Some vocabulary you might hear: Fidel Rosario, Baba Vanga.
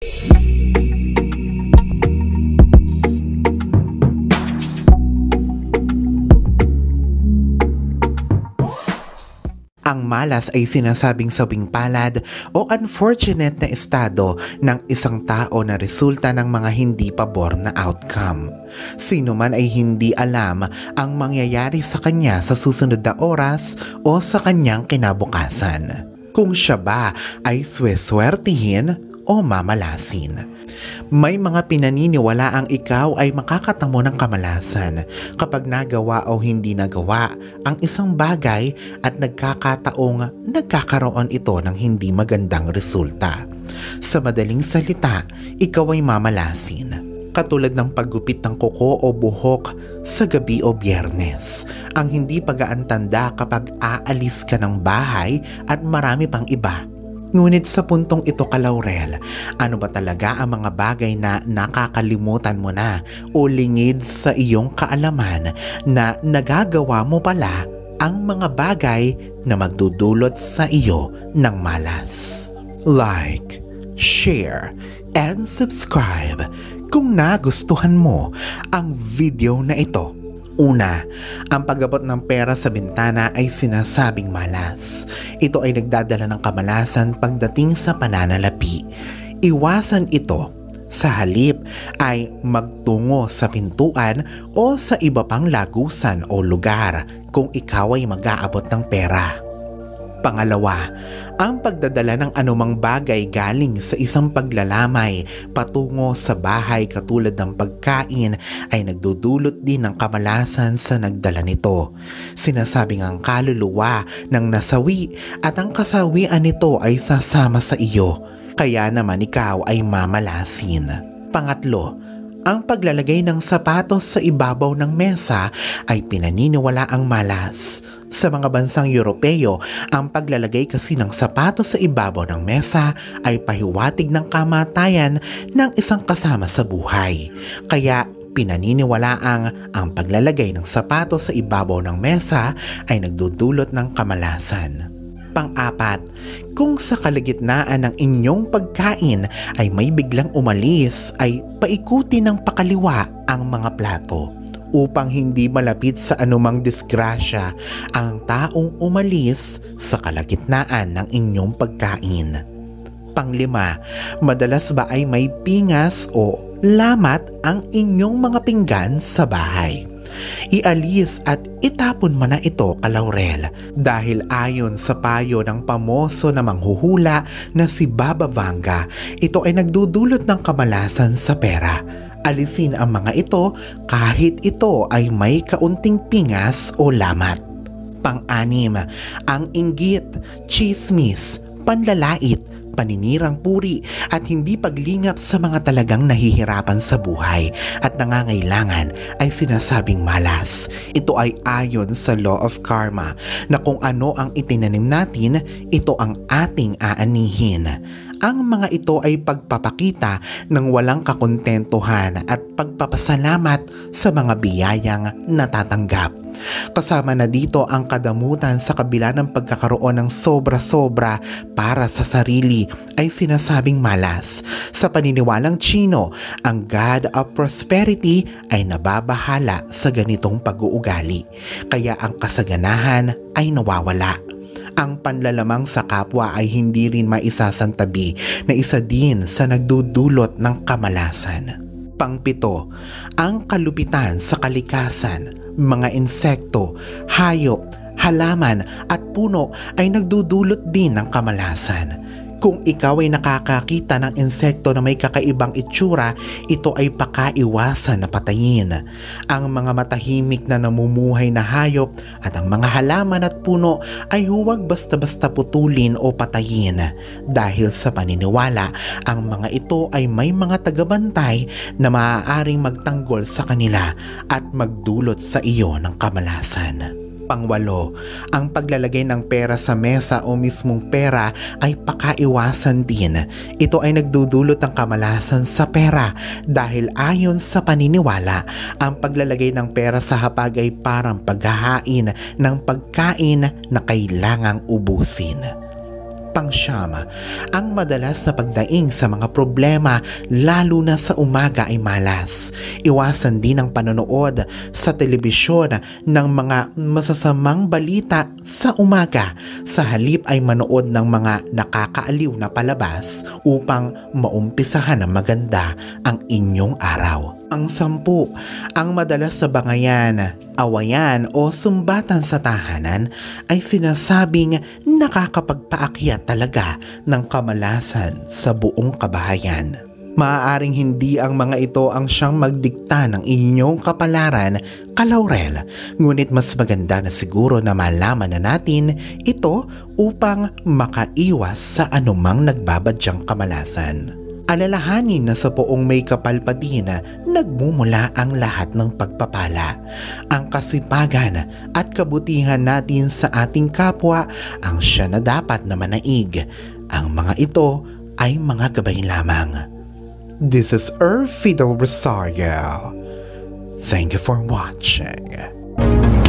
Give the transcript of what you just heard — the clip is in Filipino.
Ang malas ay sinasabing sabing palad o unfortunate na estado ng isang tao na resulta ng mga hindi pabor na outcome. Sino man ay hindi alam ang mangyayari sa kanya sa susunod na oras o sa kanyang kinabukasan. Kung siya ba ay sweswertihin o mamalasin. May mga pinaniniwala ang ikaw ay makakatamo ng kamalasan kapag nagawa o hindi nagawa ang isang bagay at nagkakataong nagkakaroon ito ng hindi magandang resulta. Sa madaling salita, ikaw ay mamalasin. Katulad ng paggupit ng kuko o buhok sa gabi o biyernes, ang hindi pag-aantanda kapag aalis ka ng bahay at marami pang iba. Ngunit sa puntong ito kalaurel, ano ba talaga ang mga bagay na nakakalimutan mo na o lingid sa iyong kaalaman na nagagawa mo pala ang mga bagay na magdudulot sa iyo ng malas? Like, share, and subscribe kung nagustuhan mo ang video na ito. Una, ang pag-abot ng pera sa bintana ay sinasabing malas. Ito ay nagdadala ng kamalasan pagdating sa pananalapi. Iwasan ito. Sa halip ay magtungo sa pintuan o sa iba pang lagusan o lugar kung ikaw ay mag-aabot ng pera. Pangalawa, ang pagdadala ng anumang bagay galing sa isang paglalamay patungo sa bahay katulad ng pagkain ay nagdudulot din ng kamalasan sa nagdala nito. Sinasabing ang kaluluwa ng nasawi at ang kasawian nito ay sasama sa iyo, kaya naman ikaw ay mamalasin. Pangatlo, ang paglalagay ng sapatos sa ibabaw ng mesa ay pinaniniwala ang malas. Sa mga bansang Europeo, ang paglalagay kasi ng sapatos sa ibabaw ng mesa ay pahiwatig ng kamatayan ng isang kasama sa buhay. Kaya pinaniniwala ang paglalagay ng sapatos sa ibabaw ng mesa ay nagdudulot ng kamalasan. Pang-apat, kung sa kalagitnaan ng inyong pagkain ay may biglang umalis ay paikuti ng pakaliwa ang mga plato upang hindi malapit sa anumang disgrasya ang taong umalis sa kalagitnaan ng inyong pagkain. Panglima, madalas ba ay may pingas o lamat ang inyong mga pinggan sa bahay? Ialis at itapon man na ito kalaurel dahil ayon sa payo ng pamoso na manghuhula na si Baba Vanga, ito ay nagdudulot ng kamalasan sa pera. Alisin ang mga ito kahit ito ay may kaunting pingas o lamat. Pang-anim, ang inggit, chismis, panlalait, paninirang puri at hindi paglingap sa mga talagang nahihirapan sa buhay at nangangailangan ay sinasabing malas. Ito ay ayon sa law of karma na kung ano ang itinanim natin, ito ang ating aanihin. Ang mga ito ay pagpapakita ng walang kakontentuhan at pagpapasalamat sa mga biyayang natatanggap. Kasama na dito ang kadamutan sa kabila ng pagkakaroon ng sobra-sobra para sa sarili ay sinasabing malas. Sa paniniwalang Tsino, ang God of Prosperity ay nababahala sa ganitong pag-uugali, kaya ang kasaganahan ay nawawala. Ang panlalamang sa kapwa ay hindi rin maisasantabi na isa din sa nagdudulot ng kamalasan. Pang-pito, ang kalupitan sa kalikasan, mga insekto, hayop, halaman at puno ay nagdudulot din ng kamalasan. Kung ikaw ay nakakakita ng insekto na may kakaibang itsura, ito ay pakaiwasan na patayin. Ang mga matahimik na namumuhay na hayop at ang mga halaman at puno ay huwag basta-basta putulin o patayin. Dahil sa paniniwala, ang mga ito ay may mga tagabantay na maaaring magtanggol sa kanila at magdulot sa iyo ng kamalasan. Pangwalo, ang paglalagay ng pera sa mesa o mismong pera ay pakaiwasan din. Ito ay nagdudulot ng kamalasan sa pera dahil ayon sa paniniwala, ang paglalagay ng pera sa hapag ay parang paghahain ng pagkain na kailangang ubusin. pangsyam. Ang madalas na pagdaing sa mga problema lalo na sa umaga ay malas. Iwasan din ang panonood sa telebisyon ng mga masasamang balita sa umaga. Sa halip ay manood ng mga nakakaaliw na palabas upang maumpisahan ng maganda ang inyong araw. Pang-sampu, ang madalas sa bangayan, awayan o sumbatan sa tahanan ay sinasabing nakakapagpaakyat talaga ng kamalasan sa buong kabahayan. Maaaring hindi ang mga ito ang siyang magdikta ng inyong kapalaran, kalaurel, ngunit mas maganda na siguro na malaman na natin ito upang makaiwas sa anumang nagbabadyang kamalasan. Alalahanin na sa poong may kapalpatina nagmumula ang lahat ng pagpapala. Ang kasipagan at kabutihan natin sa ating kapwa ang siya na dapat na manaig. Ang mga ito ay mga gabay lamang. This is Fidel Rosario. Thank you for watching.